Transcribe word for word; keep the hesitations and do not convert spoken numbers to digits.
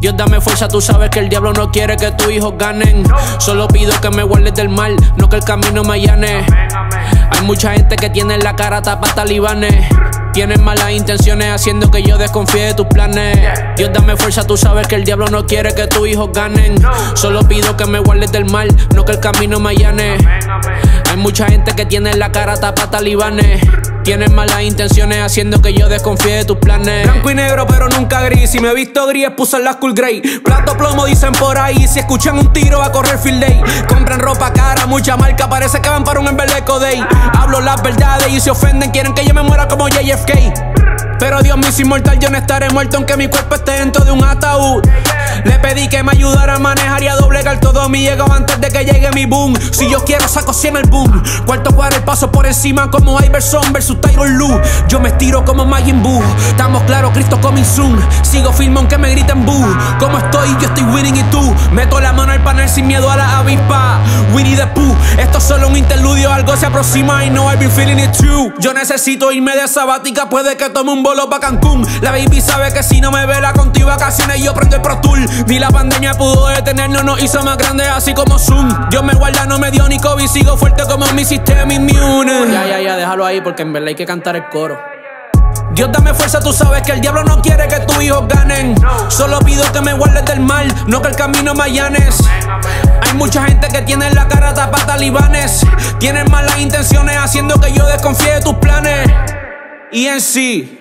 Dios dame fuerza, tú sabes que el diablo no quiere que tus hijos ganen. Solo pido que me guardes del mal, no que el camino me allane. Hay mucha gente que tiene la cara tapa talibanes, tienen malas intenciones haciendo que yo desconfíe de tus planes. Dios dame fuerza, tú sabes que el diablo no quiere que tus hijos ganen. Solo pido que me guardes del mal, no que el camino me allane. Hay mucha gente que tiene la cara tapa talibanes, tienen malas intenciones haciendo que yo desconfíe de tus planes. Blanco y negro pero nunca gris, si me he visto gris pusan las cool grey. Plato plomo dicen por ahí, si escuchan un tiro a correr Phil Day. Compran ropa cara, mucha marca, parece que van para un embeleco day. Hablo las verdades y se ofenden, quieren que yo me muera como J F K. Pero Dios mío, sin mortal yo no estaré muerto aunque mi cuerpo esté dentro de un ataúd. Le pedí que me ayudara a manejar y a doblegar todo mi ego antes de que llegue mi boom. Si yo quiero saco cien el boom, cuarto cuadro el paso por encima como Iverson versus Tyron Lou. Yo me estiro como Majin Boo, estamos claros, Cristo coming soon. Sigo firme aunque me griten boo. Como estoy, yo estoy winning y tú. Meto la mano al panel sin miedo a la avispa. Winnie the Pooh, esto es solo un interludio, algo se aproxima y no I've been feeling it too. Yo necesito irme de sabática, puede que tome un bolo pa' Cancún. La baby sabe que si no me vela contigo vacaciones yo prendo el Pro Tour. Ni la pandemia pudo detenernos, nos hizo más grandes así como Zoom. Dios me guarda, no me dio ni COVID, sigo fuerte como mi sistema inmune. Ya, ya, ya, déjalo ahí porque en verdad hay que cantar el coro. Dios dame fuerza, tú sabes que el diablo no quiere que tus hijos ganen. Solo pido que me guardes del mal, no que el camino me allanes. Hay mucha gente que tiene la cara tapa talibanes, tienen malas intenciones haciendo que yo desconfíe de tus planes. Y en sí